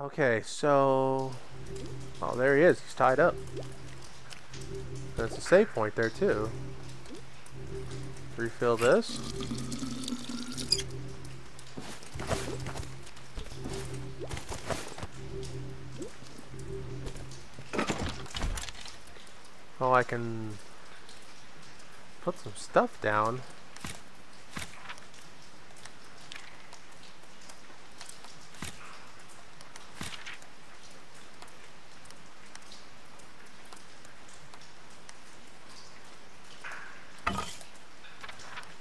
Okay, so... oh, there he is. He's tied up. That's a save point there, too. Refill this. Oh, I can put some stuff down.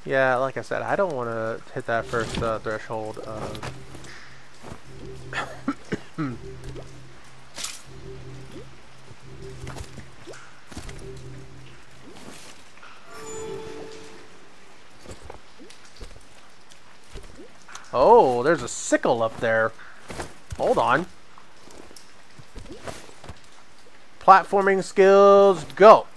Yeah, like I said, I don't want to hit that first threshold of... oh, there's a sickle up there. Hold on. Platforming skills, go!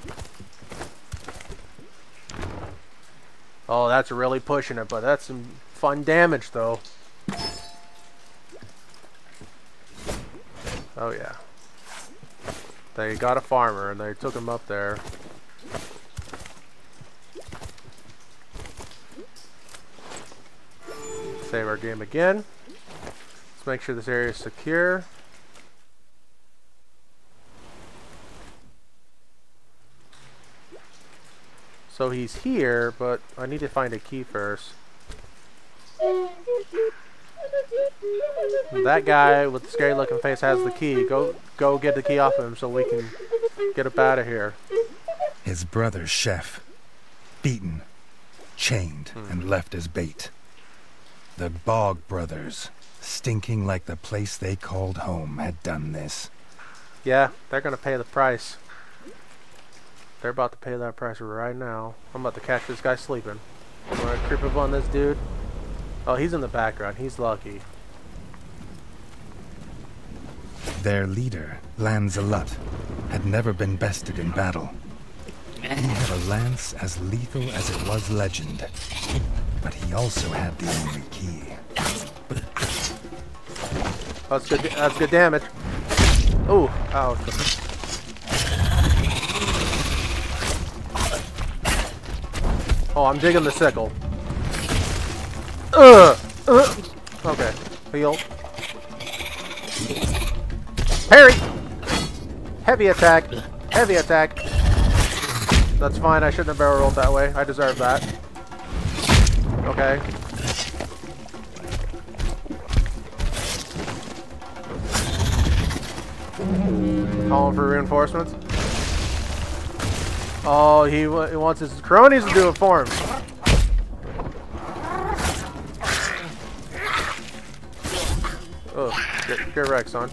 Oh, that's really pushing it, but that's some fun damage, though. Oh, yeah. They got a farmer, and they took him up there. Save our game again. Let's make sure this area is secure. So he's here, but I need to find a key first. That guy with the scary looking face has the key. Go get the key off of him so we can get up out of here. His brother, Chef, beaten, chained, and left as bait. The Bog Brothers, stinking like the place they called home, had done this. Yeah, they're gonna pay the price. They're about to pay that price right now. I'm about to catch this guy sleeping. I'm gonna creep up on this dude. Oh, he's in the background. He's lucky. Their leader, Lancelot, had never been bested in battle. He had a lance as lethal as it was legend. But he also had the only key. That's good, damage. Ooh, ow. Oh, I'm digging the sickle. Okay, heal. Parry! Heavy attack. Heavy attack. That's fine, I shouldn't have barrel rolled that way. I deserve that. Okay. Calling for reinforcements. Oh, he wants his cronies to do it for him. Oh, get wrecked, son.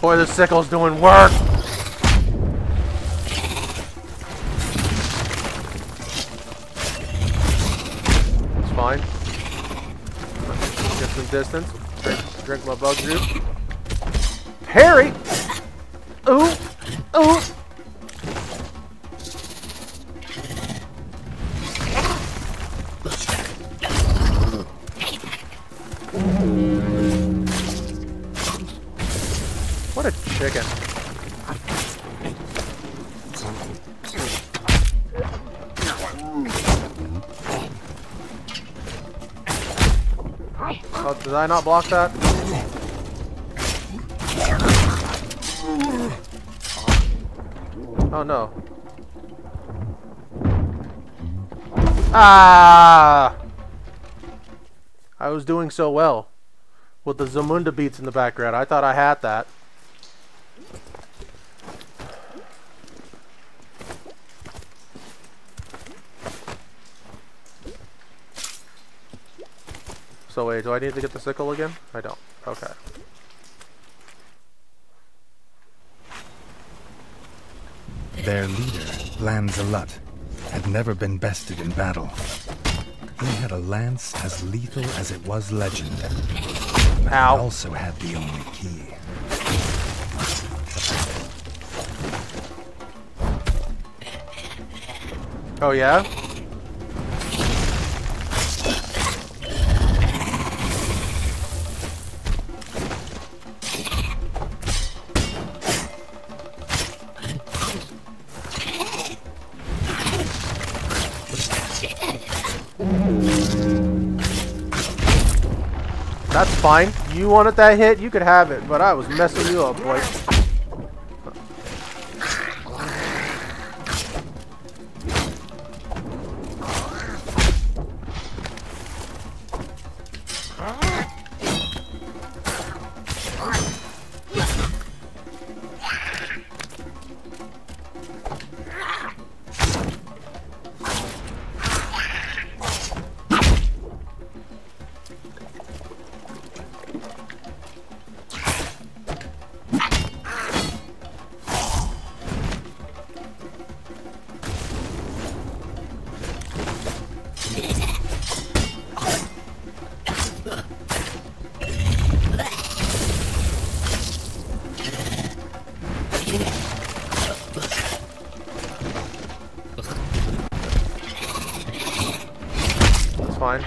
Boy, the sickle's doing work! It's fine. Get some distance. Drink my bug juice. Parry! Ooh! Ooh! Chicken. Oh, did I not block that? Oh no. Ah! I was doing so well with the Zamunda beats in the background. I thought I had that. So wait, do I need to get the sickle again? I don't. Okay. Their leader, Lancelot, had never been bested in battle. He had a lance as lethal as it was legendary. But he also had the only key. Oh, yeah? That's fine. You wanted that hit, you could have it, but I was messing you up, boy.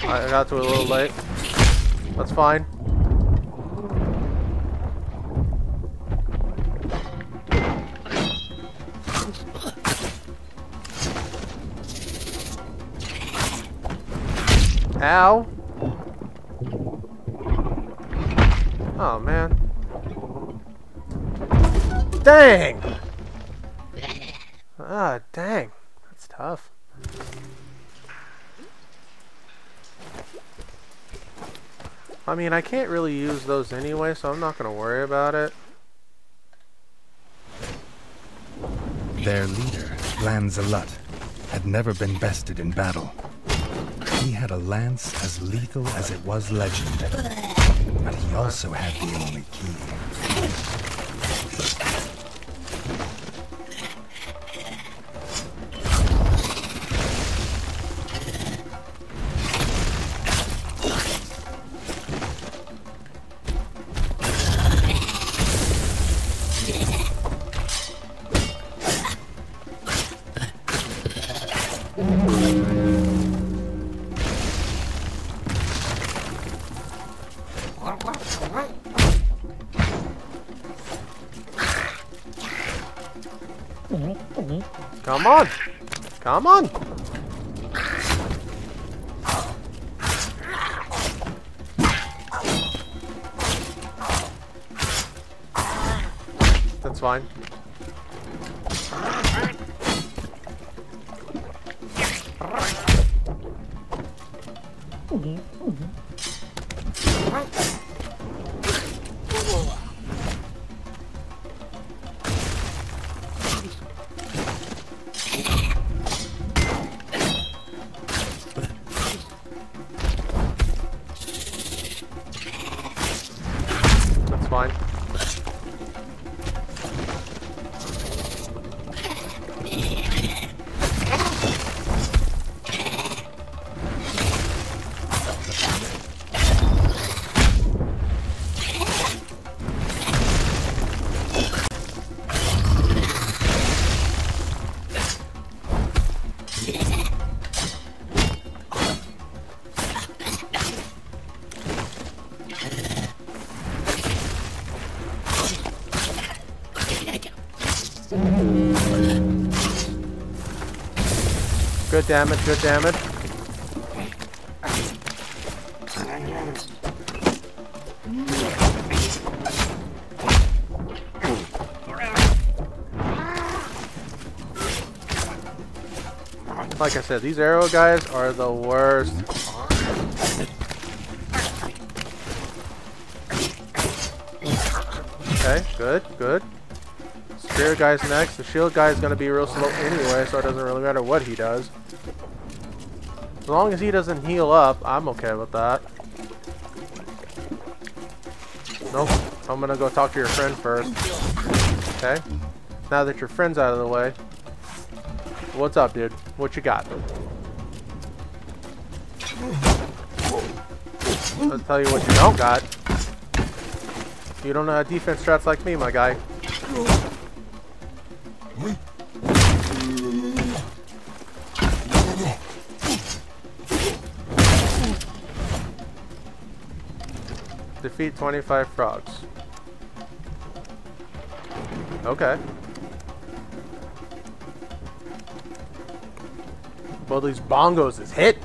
I got to a little late. That's fine. Ow. Oh, man. Dang! Ah, dang. That's tough. I mean, I can't really use those anyway, so I'm not going to worry about it. Their leader, Lancelot, had never been bested in battle. He had a lance as lethal as it was legendary, but he also had the only key. Come on! Come on! That's fine. Good damage, good damage. Like I said, these arrow guys are the worst. Okay, good, good. Spear guy's next. The shield guy's gonna be real slow anyway, so it doesn't really matter what he does. As long as he doesn't heal up, I'm okay with that. Nope. I'm gonna go talk to your friend first. Okay? Now that your friend's out of the way, What's up, dude? What you got? I'll tell you what you don't got. You don't know how defense strats like me, my guy. Defeat 25 frogs. Okay. Well, these bongos is hit.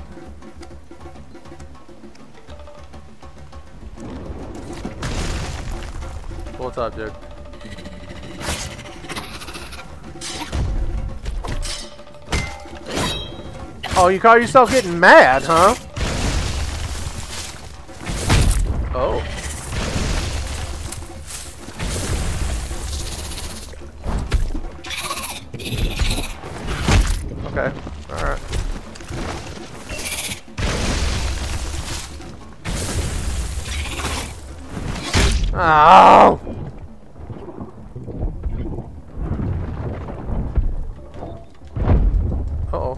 What's up, dude? Oh, you call yourself getting mad, huh? Oh. Okay. All right. Oh. Uh-oh.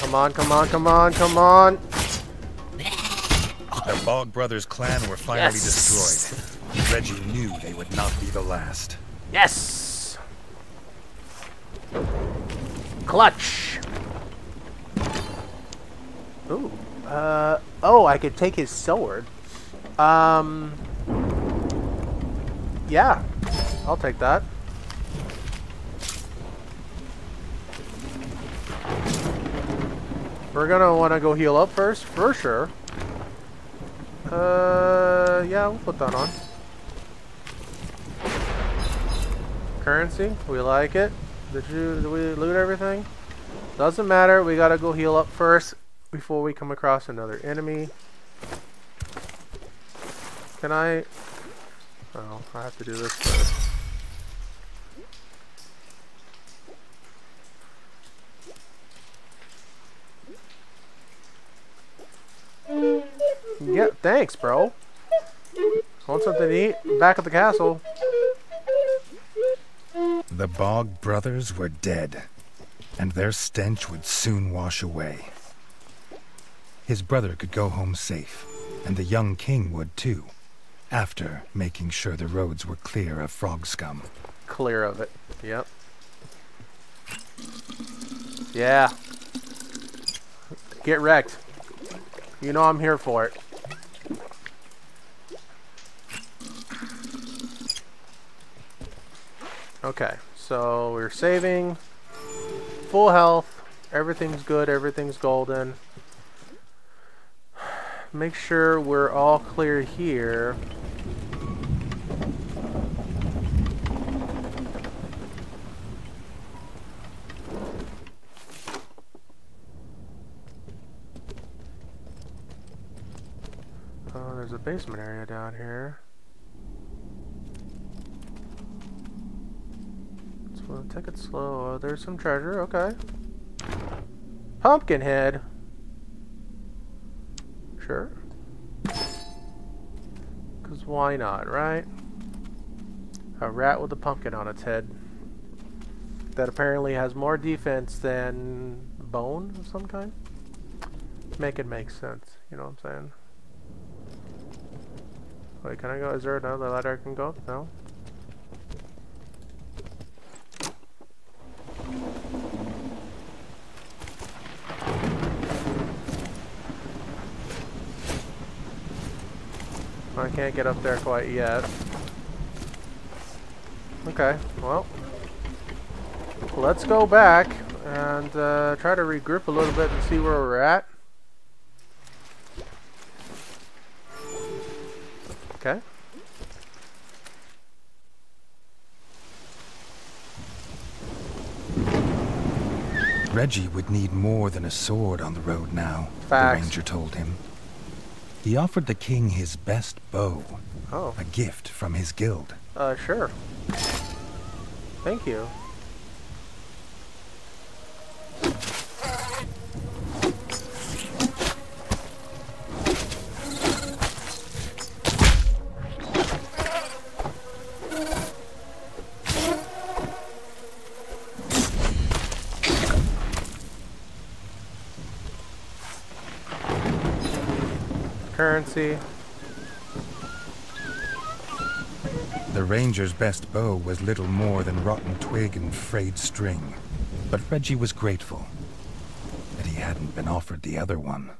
Come on, come on, come on, come on. The Bog Brothers clan were finally destroyed. Reggie knew they would not be the last. Yes! Clutch! Ooh. Oh, I could take his sword. Yeah. I'll take that. We're gonna wanna go heal up first, for sure. Yeah, we'll put that on. Currency, we like it. Did we loot everything? Doesn't matter, we gotta go heal up first before we come across another enemy. Can I? Oh, I have to do this first. Yeah, thanks, bro. Want something to eat? Back at the castle. The Bog Brothers were dead, and their stench would soon wash away. His brother could go home safe, and the young king would too, after making sure the roads were clear of frog scum. Clear of it, yep. Yeah. Get wrecked. You know I'm here for it. Okay, so we're saving. Full health. Everything's good. Everything's golden. Make sure we're all clear here. There's a basement area down here. So take it slow. There's some treasure. Okay. Pumpkin head. Sure. Because why not, right? A rat with a pumpkin on its head. That apparently has more defense than bone of some kind. Make it make sense. You know what I'm saying? Wait, can I go? Is there another ladder I can go? No? I can't get up there quite yet. Okay, well. Let's go back and try to regroup a little bit and see where we're at. Okay. Reggie would need more than a sword on the road now, the ranger told him. He offered the king his best bow, a gift from his guild. Sure. Thank you. currency. The ranger's best bow was little more than rotten twig and frayed string, but Reggie was grateful that he hadn't been offered the other one.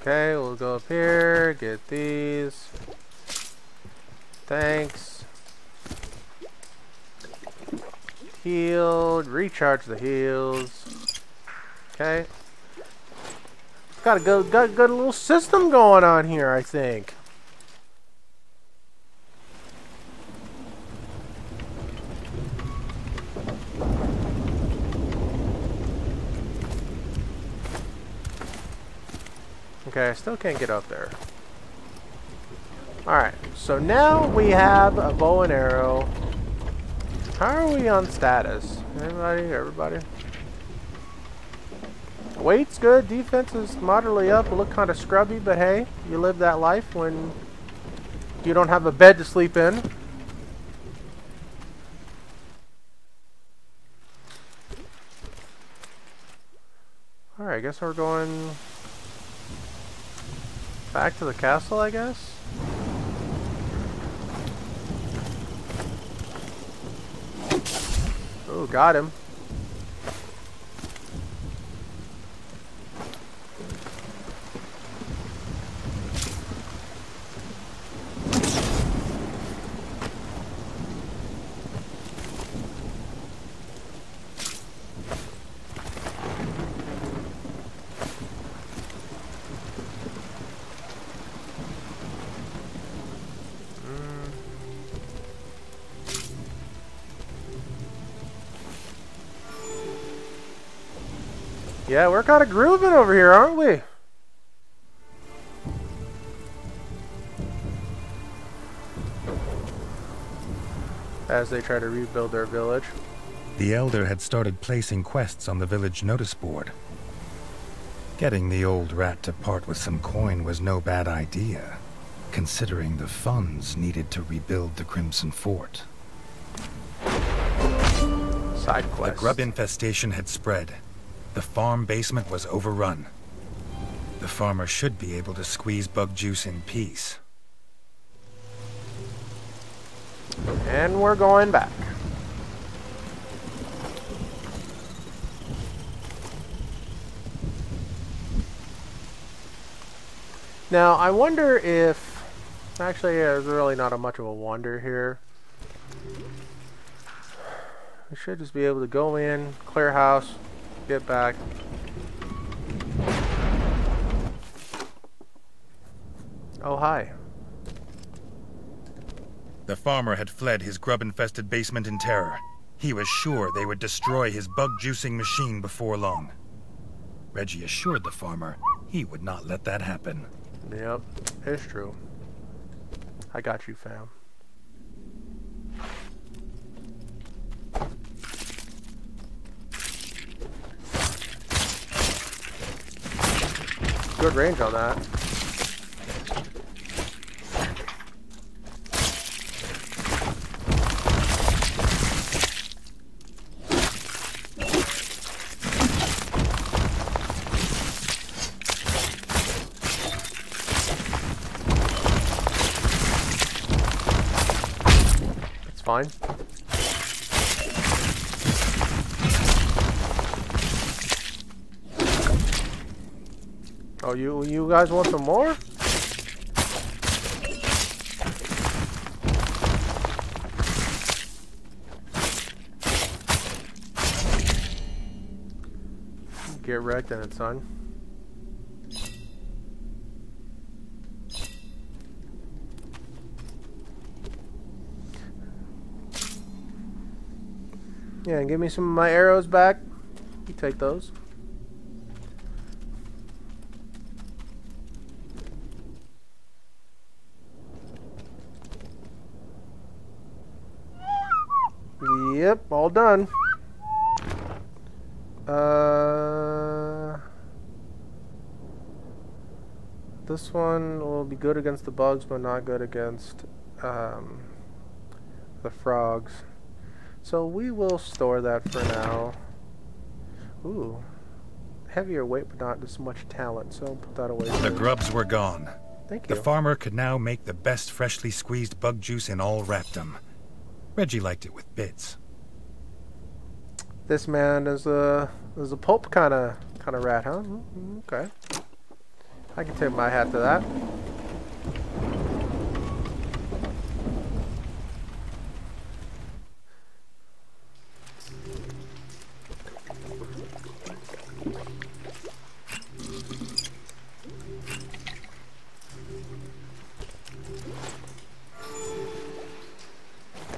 Okay, we'll go up here, get these. Thanks. Healed, recharge the heals. Okay. Got a good little system going on here, I think. Okay, I still can't get up there. Alright, so now we have a bow and arrow. How are we on status? Everybody? Weight's good, defense is moderately up, look kind of scrubby, but hey, you live that life when you don't have a bed to sleep in. Alright, I guess we're going back to the castle, I guess? Oh, got him. Yeah, we're kind of grooving over here, aren't we? As they try to rebuild their village. The elder had started placing quests on the village notice board. Getting the old rat to part with some coin was no bad idea, considering the funds needed to rebuild the Crimson Fort. Side quest. The grub infestation had spread. The farm basement was overrun. The farmer should be able to squeeze bug juice in peace. And we're going back. Now, I wonder if... Actually, yeah, there's really not much of a wonder here. We should just be able to go in, clear house, get back. Oh, hi. The farmer had fled his grub-infested basement in terror. He was sure they would destroy his bug-juicing machine before long. Reggie assured the farmer he would not let that happen. Yep, it's true. I got you, fam. Good range on that. It's fine. Oh, you guys want some more? Get wrecked in it, son. Yeah, and give me some of my arrows back. You take those. Yep, all done. This one will be good against the bugs, but not good against the frogs. So we will store that for now. Ooh, heavier weight, but not as much talent, so I'll put that away. The grubs were gone. Thank you. The farmer could now make the best freshly squeezed bug juice in all Raptum. Reggie liked it with bits. This man is a pulp kind of rat, huh? Okay. I can take my hat to that.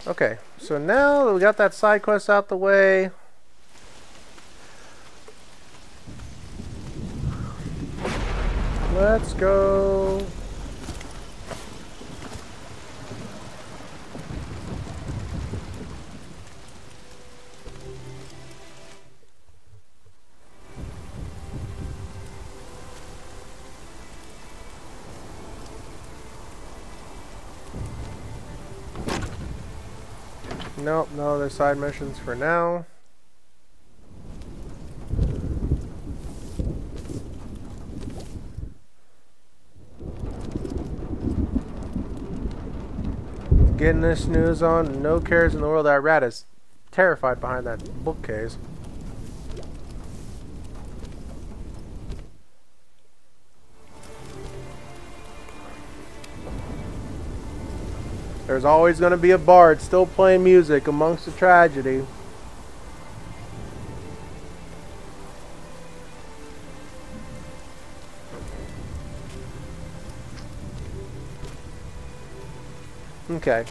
Okay, so now that we got that side quest out the way, let's go. Nope, no other side missions for now. Getting this snooze on, no cares in the world. That rat is terrified behind that bookcase. There's always going to be a bard still playing music amongst the tragedy. Okay.